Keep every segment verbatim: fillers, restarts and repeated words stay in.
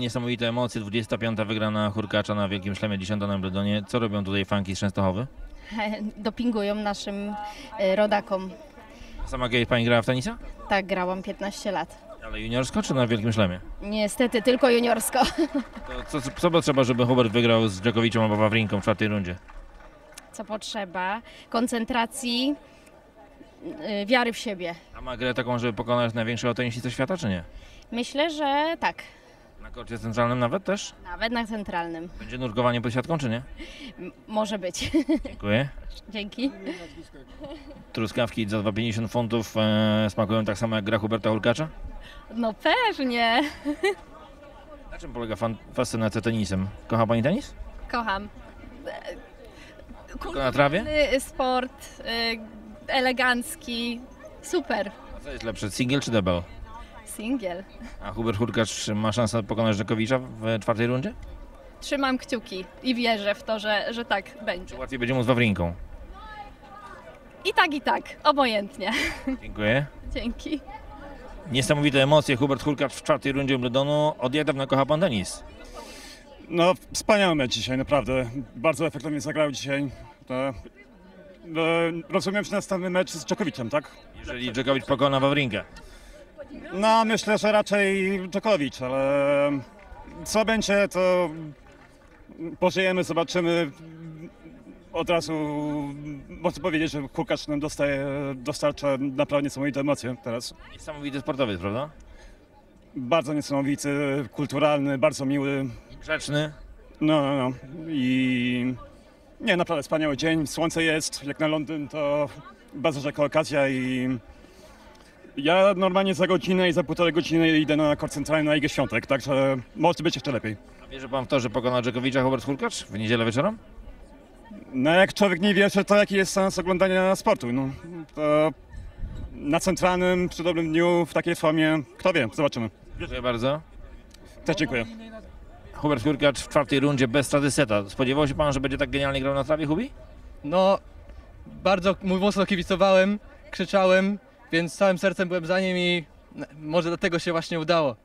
Niesamowite emocje, dwudziesta piąta wygrana Hurkacza na Wielkim Szlemie, dziesiąta na Wimbledonie. Co robią tutaj fanki z Częstochowy? Dopingują naszym rodakom. Sama pani grała w tenisa? Tak, grałam piętnaście lat. Ale juniorsko czy na Wielkim Szlemie? Niestety, tylko juniorsko. To co, co potrzeba, żeby Hubert wygrał z Djokoviciem albo Wawrinką w czwartej rundzie? Co potrzeba? Koncentracji, wiary w siebie. A ma grę taką, żeby pokonać największego tenisistę świata, czy nie? Myślę, że tak. Na korcie centralnym nawet też? Nawet na centralnym. Będzie nurkowanie pod siatką, czy nie? M może być. Dziękuję. Dzięki. Truskawki za dwa pięćdziesiąt funtów e, smakują tak samo jak gra Huberta Hurkacza? No pewnie. Na czym polega fascynacja tenisem? Kocha pani tenis? Kocham. Tylko na trawie? Sport, e, elegancki, super. A co jest lepsze, single czy double? Singiel. A Hubert Hurkacz ma szansę pokonać Djokovicza w czwartej rundzie? Trzymam kciuki i wierzę w to, że, że tak będzie. Czy łatwiej będzie mu z Wawrinką? I tak, i tak. Obojętnie. Dziękuję. Dzięki. Niesamowite emocje. Hubert Hurkacz w czwartej rundzie Wimbledonu. Od jak dawna kocha pan tenis? No, wspaniały mecz dzisiaj, naprawdę. Bardzo efektownie zagrał dzisiaj. To... No, rozumiem, że następny mecz z Djokoviciem, tak? Jeżeli Djokovic pokona Wawrinkę. No, myślę, że raczej Djokovic, ale co będzie, to pożyjemy, zobaczymy. Od razu można powiedzieć, że Hurkacz nam dostaje, dostarcza naprawdę niesamowite emocje teraz. Niesamowity sportowiec, prawda? Bardzo niesamowity, kulturalny, bardzo miły. Grzeczny. No, no, no. I nie, naprawdę wspaniały dzień, słońce jest, jak na Londyn, to bardzo rzadka okazja i... Ja normalnie za godzinę i za półtorej godziny idę na kort centralny na Igę Świątek, także może być jeszcze lepiej. A wierzy pan w to, że pokona Djokovicza Hubert Hurkacz w niedzielę wieczorem? No jak człowiek nie wierzy, to jaki jest sens oglądania sportu? No, to na centralnym, przy dobrym dniu, w takiej formie, kto wie, zobaczymy. Dziękuję bardzo. Też dziękuję. Hubert Hurkacz w czwartej rundzie bez straty seta. Spodziewał się pan, że będzie tak genialnie grał na trawie, Hubi? No, bardzo mocno kibicowałem, krzyczałem. Więc całym sercem byłem za nim i może dlatego się właśnie udało.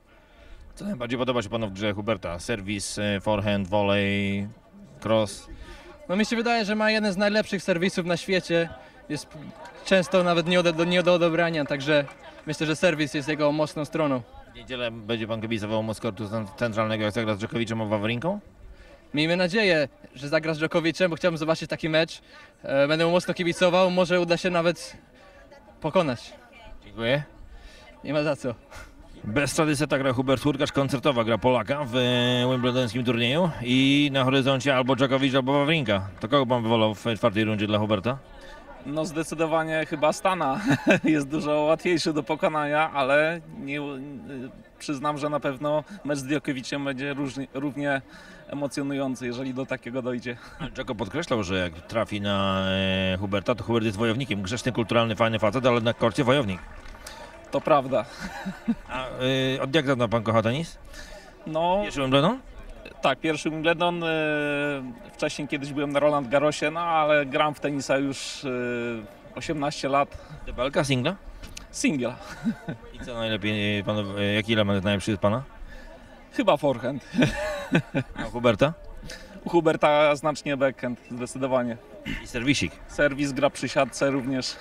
Co najbardziej podoba się panu w grze Huberta? Serwis, forehand, volley, cross? No mi się wydaje, że ma jeden z najlepszych serwisów na świecie. Jest często nawet nie do, nie do odebrania, także myślę, że serwis jest jego mocną stroną. W niedzielę będzie pan kibicował mocno kortu centralnego, jak zagra z Djokoviciem albo Wawrinką? Miejmy nadzieję, że zagra z Djokoviciem, bo chciałbym zobaczyć taki mecz. Będę mu mocno kibicował, może uda się nawet pokonać. Dziękuję. Nie ma za co. Bez straty seta gra Hubert Hurkacz, koncertowa gra Polaka w wimbledońskim turnieju i na horyzoncie albo Djokovic, albo Wawrinka. To kogo pan wolał w czwartej rundzie dla Huberta? No zdecydowanie chyba Stana. Jest dużo łatwiejszy do pokonania, ale nie, przyznam, że na pewno mecz z Djokoviciem będzie różnie, równie emocjonujący, jeżeli do takiego dojdzie. Djoko podkreślał, że jak trafi na e, Huberta, to Hubert jest wojownikiem. Grzeczny, kulturalny, fajny facet, ale na korcie wojownik. To prawda. A y, od jak dawna pan kocha tenis? No... Pierwszy Wimbledon? Tak, pierwszy Wimbledon. Y, wcześniej kiedyś byłem na Roland Garrosie, no ale gram w tenisa już y, osiemnaście lat. Debelka, singla? Singla. I co najlepiej, panu, jaki element najlepszy jest pana? Chyba forehand. A u Huberta? U Huberta znacznie backhand, zdecydowanie. I serwisik? Serwis, gra przy siatce również.